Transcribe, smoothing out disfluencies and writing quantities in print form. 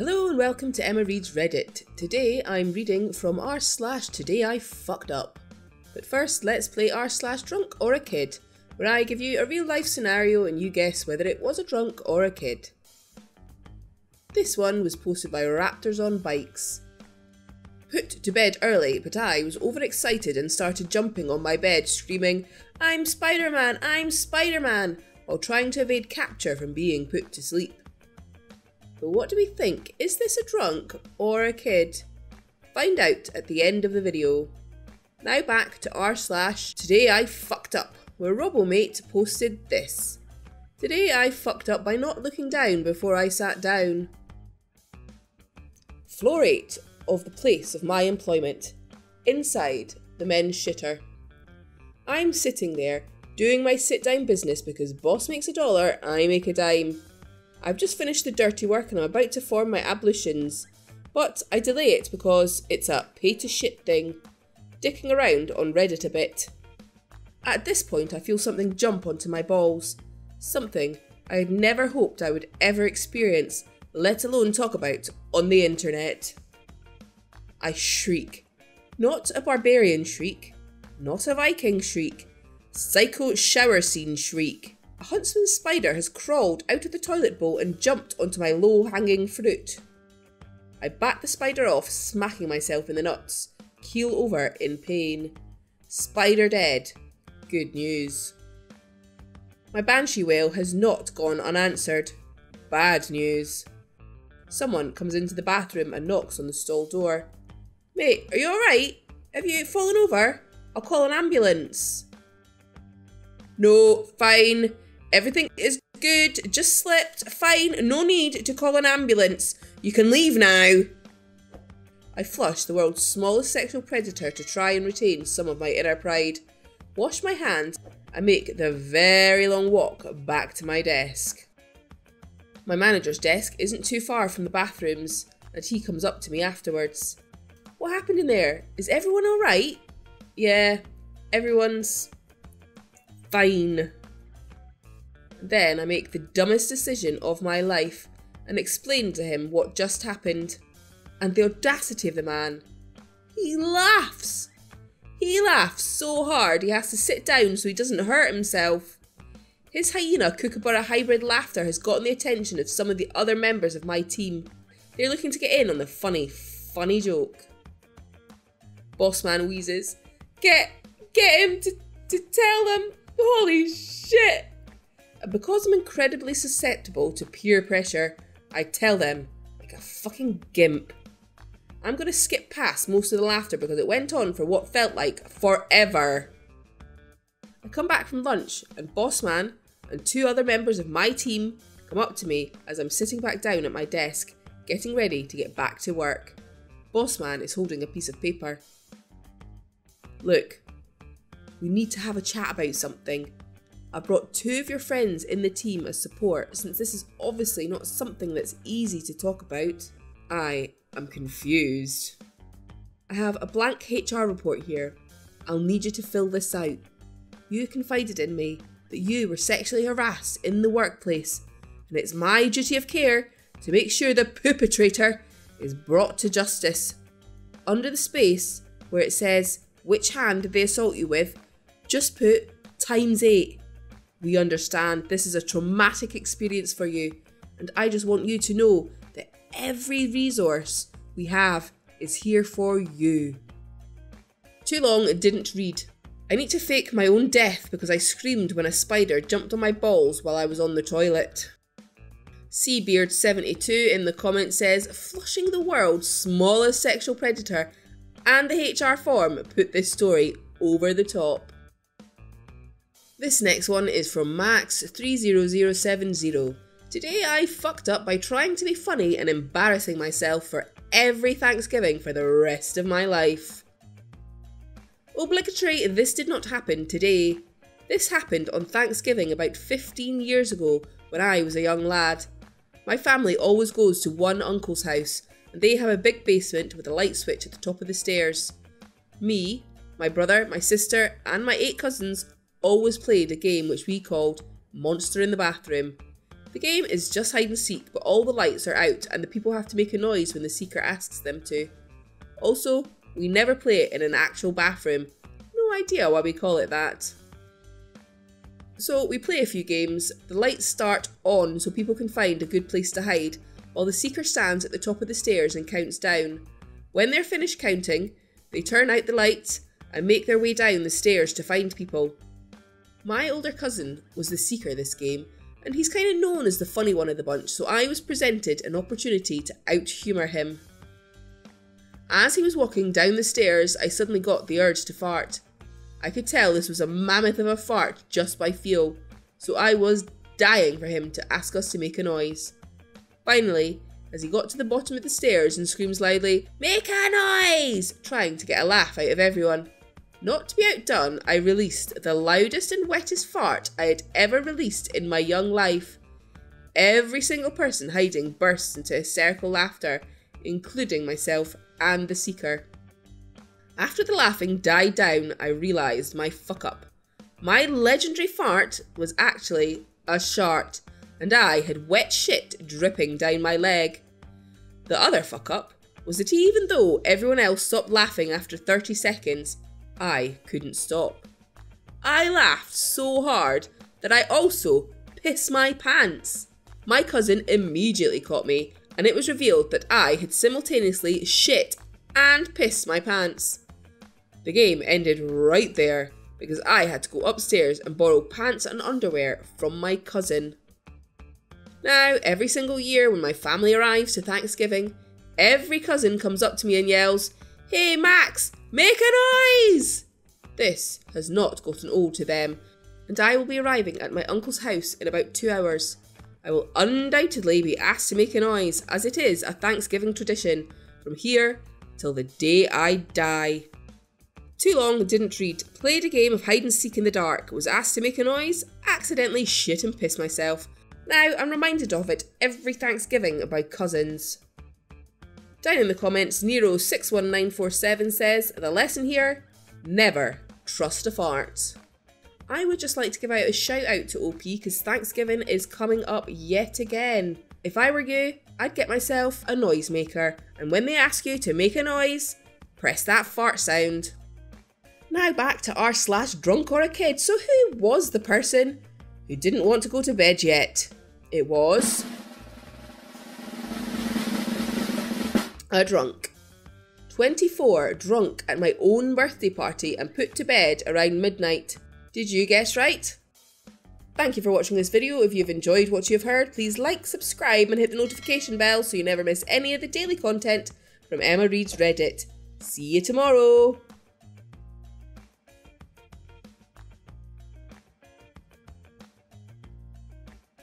Hello and welcome to Emma Reads Reddit. Today I'm reading from r/Today I Fucked Up. But first let's play r/Drunk or a Kid, where I give you a real life scenario and you guess whether it was a drunk or a kid. This one was posted by Raptors on Bikes. Put to bed early, but I was overexcited and started jumping on my bed screaming, "I'm Spider-Man! I'm Spider-Man!" while trying to evade capture from being put to sleep. But what do we think? Is this a drunk or a kid? Find out at the end of the video. Now back to r/Today I Fucked Up, where RoboMate posted this. Today I fucked up by not looking down before I sat down. Floor 8 of the place of my employment. Inside, the men's shitter. I'm sitting there, doing my sit-down business because boss makes $1, I make a dime. I've just finished the dirty work and I'm about to form my ablutions, but I delay it because it's a pay to shit thing. Dicking around on Reddit a bit. At this point I feel something jump onto my balls. Something I had never hoped I would ever experience, let alone talk about on the internet. I shriek. Not a barbarian shriek. Not a Viking shriek. Psycho shower scene shriek. A Huntsman spider has crawled out of the toilet bowl and jumped onto my low-hanging fruit. I bat the spider off, smacking myself in the nuts. Keel over in pain. Spider dead. Good news. My banshee wail has not gone unanswered. Bad news. Someone comes into the bathroom and knocks on the stall door. "Mate, are you alright? Have you fallen over? I'll call an ambulance." "No, fine. Everything is good, just slept, fine, no need to call an ambulance, you can leave now." I flush the world's smallest sexual predator to try and retain some of my inner pride, wash my hands and make the very long walk back to my desk. My manager's desk isn't too far from the bathrooms and he comes up to me afterwards. "What happened in there? Is everyone alright?" "Yeah, everyone's fine." Then I make the dumbest decision of my life and explain to him what just happened, and the audacity of the man. He laughs! He laughs so hard he has to sit down so he doesn't hurt himself. His hyena kookaburra hybrid laughter has gotten the attention of some of the other members of my team. They're looking to get in on the funny joke. Bossman wheezes, "Get him to tell them, holy shit!" And because I'm incredibly susceptible to peer pressure, I tell them like a fucking gimp. I'm gonna skip past most of the laughter because it went on for what felt like forever. I come back from lunch and Bossman and two other members of my team come up to me as I'm sitting back down at my desk, getting ready to get back to work. Bossman is holding a piece of paper. "Look, we need to have a chat about something. I've brought two of your friends in the team as support since this is obviously not something that's easy to talk about." I am confused. "I have a blank HR report here. I'll need you to fill this out. You confided in me that you were sexually harassed in the workplace and it's my duty of care to make sure the perpetrator is brought to justice. Under the space where it says which hand did they assault you with, just put ×8. We understand this is a traumatic experience for you and I just want you to know that every resource we have is here for you." Too long it didn't read. I need to fake my own death because I screamed when a spider jumped on my balls while I was on the toilet. Seabeard72 in the comments says, "Flushing the world's smallest sexual predator and the HR form put this story over the top." This next one is from Max30070. Today I fucked up by trying to be funny and embarrassing myself for every Thanksgiving for the rest of my life. Obligatory, this did not happen today. This happened on Thanksgiving about 15 years ago when I was a young lad. My family always goes to one uncle's house and they have a big basement with a light switch at the top of the stairs. Me, my brother, my sister and my 8 cousins always played a game which we called Monster in the Bathroom. The game is just hide and seek, but all the lights are out and the people have to make a noise when the seeker asks them to. Also, we never play it in an actual bathroom. No idea why we call it that. So we play a few games, the lights start on so people can find a good place to hide, while the seeker stands at the top of the stairs and counts down. When they're finished counting, they turn out the lights and make their way down the stairs to find people. My older cousin was the seeker this game, and he's kind of known as the funny one of the bunch, so I was presented an opportunity to out-humour him. As he was walking down the stairs, I suddenly got the urge to fart. I could tell this was a mammoth of a fart just by feel, so I was dying for him to ask us to make a noise. Finally, as he got to the bottom of the stairs and screams loudly, "Make a noise!" trying to get a laugh out of everyone. Not to be outdone, I released the loudest and wettest fart I had ever released in my young life. Every single person hiding bursts into hysterical laughter, including myself and the seeker. After the laughing died down, I realised my fuck up. My legendary fart was actually a shart, and I had wet shit dripping down my leg. The other fuck up was that even though everyone else stopped laughing after 30 seconds, I couldn't stop. I laughed so hard that I also pissed my pants. My cousin immediately caught me, and it was revealed that I had simultaneously shit and pissed my pants. The game ended right there because I had to go upstairs and borrow pants and underwear from my cousin. Now, every single year when my family arrives to Thanksgiving, every cousin comes up to me and yells, "Hey Max, make a noise!" This has not gotten old to them, and I will be arriving at my uncle's house in about 2 hours. I will undoubtedly be asked to make a noise, as it is a Thanksgiving tradition, from here till the day I die. Too long, didn't read, played a game of hide and seek in the dark, was asked to make a noise, accidentally shit and pissed myself. Now I'm reminded of it every Thanksgiving by cousins. Down in the comments, Nero61947 says, "The lesson here, never trust a fart." I would just like to give out a shout out to OP because Thanksgiving is coming up yet again. If I were you, I'd get myself a noisemaker, and when they ask you to make a noise, press that fart sound. Now back to r/drunk or a kid. So who was the person who didn't want to go to bed yet? It was a drunk. 24, drunk at my own birthday party and put to bed around midnight. Did you guess right? Thank you for watching this video. If you've enjoyed what you've heard, please like, subscribe and hit the notification bell so you never miss any of the daily content from Emma Reads Reddit. See you tomorrow!